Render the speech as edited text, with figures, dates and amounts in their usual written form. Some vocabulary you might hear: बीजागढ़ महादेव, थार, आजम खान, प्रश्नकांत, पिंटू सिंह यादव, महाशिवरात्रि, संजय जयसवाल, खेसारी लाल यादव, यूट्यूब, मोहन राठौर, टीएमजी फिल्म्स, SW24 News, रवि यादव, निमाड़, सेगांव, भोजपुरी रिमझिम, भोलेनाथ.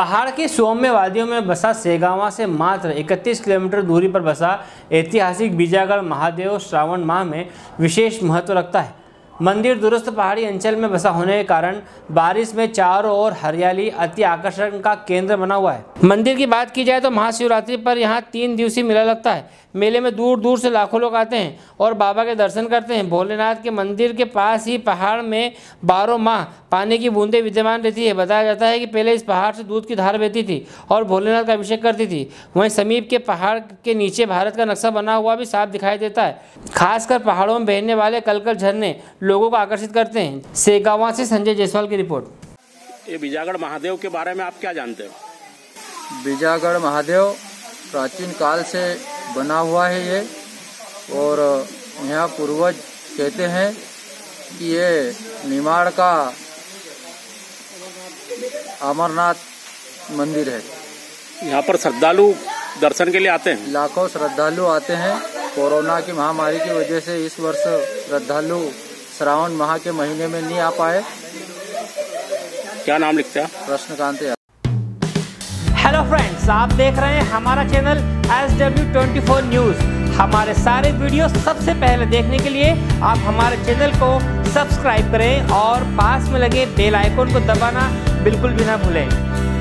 पहाड़ की सौम्य वादियों में बसा सेगांव से मात्र 31 किलोमीटर दूरी पर बसा ऐतिहासिक बीजागढ़ महादेव श्रावण माह में विशेष महत्व रखता है। मंदिर दुरुस्त पहाड़ी अंचल में बसा होने के कारण बारिश में चारों ओर हरियाली अति आकर्षण का केंद्र बना हुआ है। मंदिर की बात की जाए तो महाशिवरात्रि पर यहाँ 3 दिवसीय मेला लगता है। मेले में दूर दूर से लाखों लोग आते हैं और बाबा के दर्शन करते हैं। भोलेनाथ के मंदिर के पास ही पहाड़ में 12 माह पानी की बूंदें विद्यमान रहती है। बताया जाता है कि पहले इस पहाड़ से दूध की धार बहती थी और भोलेनाथ का अभिषेक करती थी। वहीं समीप के पहाड़ के नीचे भारत का नक्शा बना हुआ भी साफ दिखाई देता है। खासकर पहाड़ों में बहने वाले कलकल झरने लोगों को आकर्षित करते हैं। सेगांव से संजय जयसवाल की रिपोर्ट। ये बीजागढ़ महादेव के बारे में आप क्या जानते हो? बीजागढ़ महादेव प्राचीन काल से बना हुआ है ये, और यहाँ पूर्वज कहते हैं कि ये निमाड़ का अमरनाथ मंदिर है। यहाँ पर श्रद्धालु दर्शन के लिए आते हैं, लाखों श्रद्धालु आते हैं। कोरोना की महामारी की वजह से इस वर्ष श्रद्धालु श्रावण माह के महीने में नहीं आ पाए। क्या नाम लिखते हैं? प्रश्नकांत। हेलो फ्रेंड्स, आप देख रहे हैं हमारा चैनल SW24 News। हमारे सारे वीडियो सबसे पहले देखने के लिए आप हमारे चैनल को सब्सक्राइब करें और पास में लगे बेल आइकन को दबाना बिल्कुल भी ना भूलें।